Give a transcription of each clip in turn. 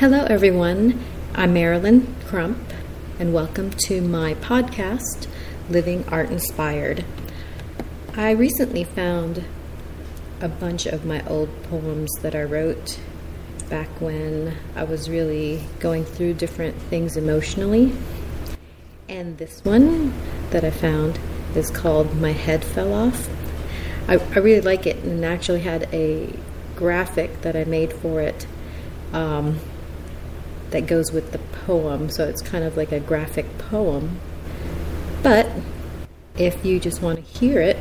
Hello everyone, I'm Marilyn Crump and welcome to my podcast, Living Art Inspired. I recently found a bunch of my old poems that I wrote back when I was really going through different things emotionally. And this one that I found is called My Head Fell Off. I really like it, and actually had a graphic that I made for it that goes with the poem, so it's kind of like a graphic poem. But if you just want to hear it,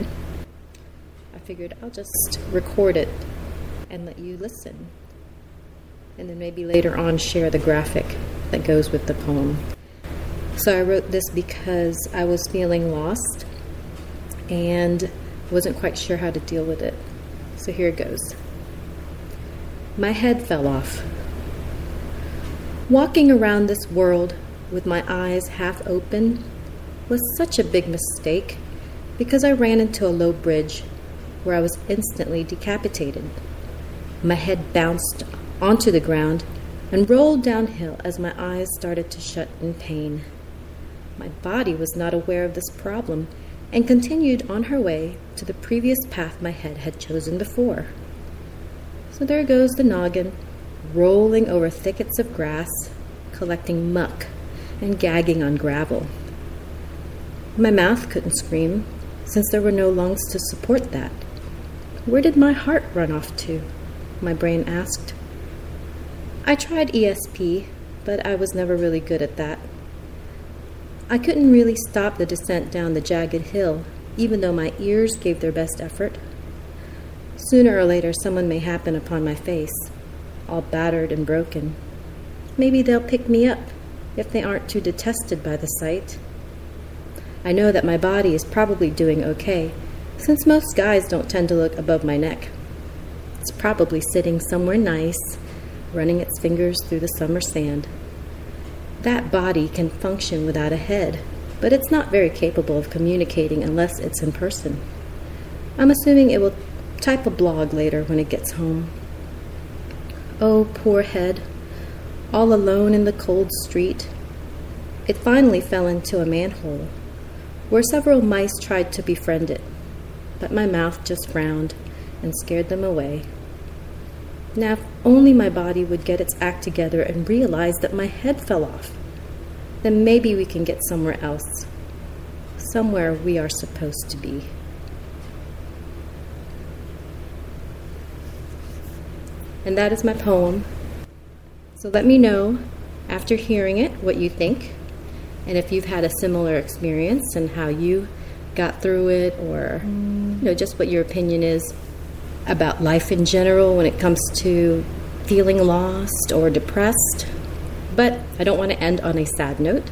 I figured I'll just record it and let you listen, and then maybe later on share the graphic that goes with the poem. So I wrote this because I was feeling lost and wasn't quite sure how to deal with it. So here it goes. My head fell off. Walking around this world with my eyes half open was such a big mistake because I ran into a low bridge where I was instantly decapitated. My head bounced onto the ground and rolled downhill as my eyes started to shut in pain. My body was not aware of this problem and continued on her way to the previous path my head had chosen before. So there goes the noggin, rolling over thickets of grass, collecting muck, and gagging on gravel. My mouth couldn't scream, since there were no lungs to support that. Where did my heart run off to? My brain asked. I tried ESP, but I was never really good at that. I couldn't really stop the descent down the jagged hill, even though my ears gave their best effort. Sooner or later, someone may happen upon my face, all battered and broken. Maybe they'll pick me up if they aren't too detested by the sight. I know that my body is probably doing okay, since most guys don't tend to look above my neck. It's probably sitting somewhere nice, running its fingers through the summer sand. That body can function without a head, but it's not very capable of communicating unless it's in person. I'm assuming it will type a blog later when it gets home. Oh, poor head, all alone in the cold street. It finally fell into a manhole, where several mice tried to befriend it, but my mouth just frowned and scared them away. Now, if only my body would get its act together and realize that my head fell off, then maybe we can get somewhere else, somewhere we are supposed to be. And that is my poem. So let me know after hearing it what you think, and if you've had a similar experience and how you got through it, or just what your opinion is about life in general when it comes to feeling lost or depressed. But I don't want to end on a sad note,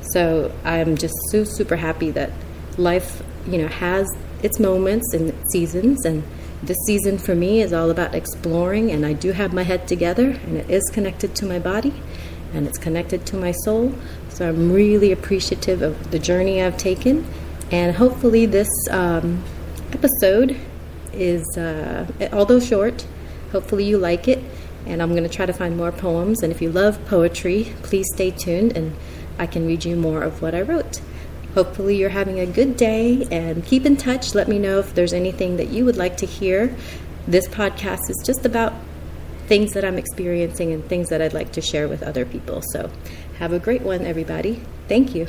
so I'm just so super happy that life has its moments and its seasons, and this season for me is all about exploring, and I do have my head together, and it is connected to my body, and it's connected to my soul. So I'm really appreciative of the journey I've taken, and hopefully this episode is, although short, hopefully you like it, and I'm going to try to find more poems. And if you love poetry, please stay tuned, and I can read you more of what I wrote. Hopefully you're having a good day, and keep in touch. Let me know if there's anything that you would like to hear. This podcast is just about things that I'm experiencing and things that I'd like to share with other people. So have a great one, everybody. Thank you.